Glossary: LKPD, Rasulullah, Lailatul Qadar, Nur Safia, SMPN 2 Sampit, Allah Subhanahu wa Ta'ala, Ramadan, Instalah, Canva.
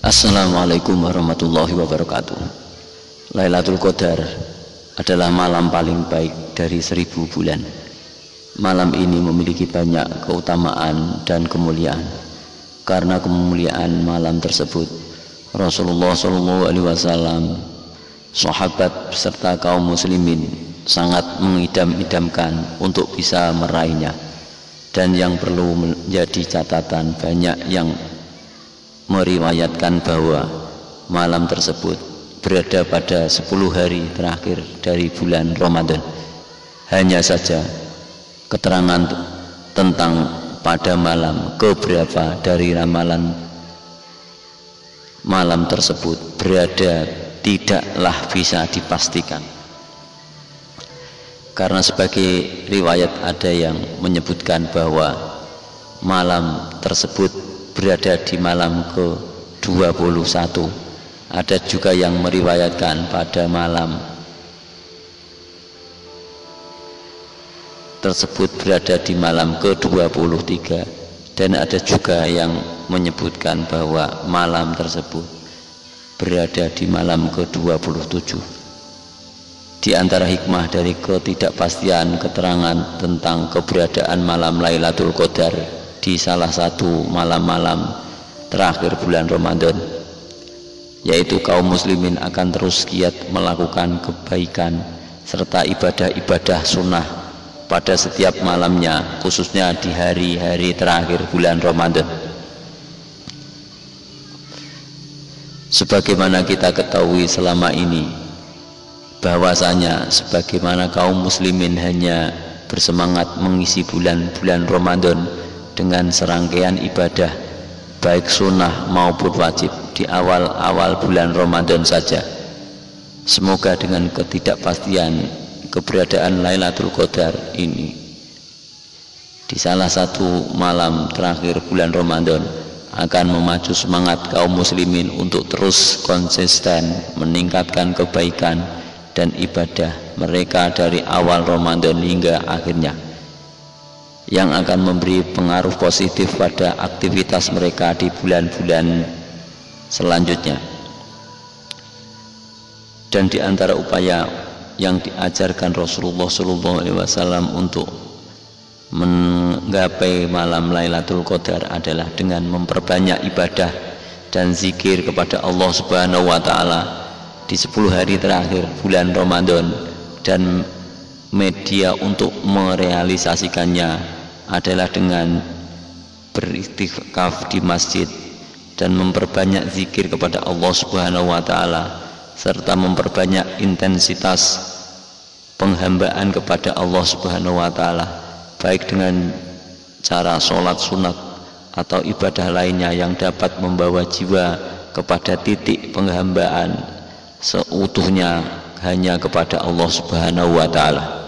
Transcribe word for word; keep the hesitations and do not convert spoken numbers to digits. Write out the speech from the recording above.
Assalamualaikum warahmatullahi wabarakatuh. Lailatul Qadar adalah malam paling baik dari seribu bulan. Malam ini memiliki banyak keutamaan dan kemuliaan. Karena kemuliaan malam tersebut, Rasulullah shallallahu alaihi wasallam, sahabat serta kaum muslimin sangat mengidam-idamkan untuk bisa meraihnya. Dan yang perlu menjadi catatan, banyak yang meriwayatkan bahwa malam tersebut berada pada sepuluh hari terakhir dari bulan Ramadan. Hanya saja keterangan tentang pada malam keberapa dari ramalan malam tersebut berada tidaklah bisa dipastikan, karena sebagai riwayat ada yang menyebutkan bahwa malam tersebut berada di malam ke dua puluh satu. Ada juga yang meriwayatkan pada malam tersebut berada di malam ke dua puluh tiga, dan ada juga yang menyebutkan bahwa malam tersebut berada di malam ke dua puluh tujuh. Di antara hikmah dari ketidakpastian keterangan tentang keberadaan malam Lailatul Qadar di salah satu malam-malam terakhir bulan Ramadan, yaitu kaum muslimin akan terus giat melakukan kebaikan serta ibadah-ibadah sunnah pada setiap malamnya, khususnya di hari-hari terakhir bulan Ramadan. Sebagaimana kita ketahui selama ini, bahwasanya sebagaimana kaum muslimin hanya bersemangat mengisi bulan-bulan Ramadan dengan serangkaian ibadah baik sunnah maupun wajib di awal-awal bulan Ramadan saja. Semoga dengan ketidakpastian keberadaan Lailatul Qadar ini di salah satu malam terakhir bulan Ramadan akan memacu semangat kaum muslimin untuk terus konsisten meningkatkan kebaikan dan ibadah mereka dari awal Ramadan hingga akhirnya, yang akan memberi pengaruh positif pada aktivitas mereka di bulan-bulan selanjutnya. Dan di antara upaya yang diajarkan Rasulullah shallallahu alaihi wasallam untuk menggapai malam Lailatul Qadar adalah dengan memperbanyak ibadah dan zikir kepada Allah Subhanahu wa Ta'ala di sepuluh hari terakhir bulan Ramadan, dan media untuk merealisasikannya adalah dengan beriktikaf di masjid dan memperbanyak zikir kepada Allah Subhanahu wa Ta'ala, serta memperbanyak intensitas penghambaan kepada Allah Subhanahu wa Ta'ala, baik dengan cara sholat sunat atau ibadah lainnya yang dapat membawa jiwa kepada titik penghambaan seutuhnya hanya kepada Allah Subhanahu wa Ta'ala.